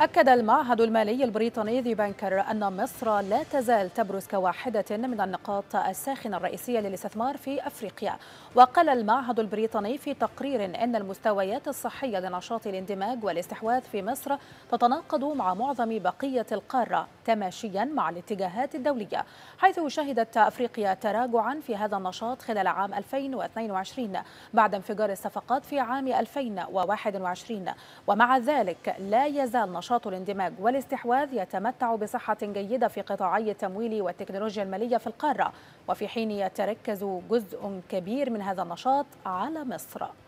أكد المعهد المالي البريطاني The Banker أن مصر لا تزال تبرز كواحدة من النقاط الساخنة الرئيسية للاستثمار في أفريقيا. وقال المعهد البريطاني في تقرير أن المستويات الصحية لنشاط الاندماج والاستحواذ في مصر تتناقض مع معظم بقية القارة تماشيا مع الاتجاهات الدولية، حيث شهدت أفريقيا تراجعا في هذا النشاط خلال عام 2022 بعد انفجار الصفقات في عام 2021، ومع ذلك لا يزال نشاط الاندماج والاستحواذ يتمتع بصحة جيدة في قطاعي التمويل والتكنولوجيا المالية في القارة، وفي حين يتركز جزء كبير من هذا النشاط على مصر.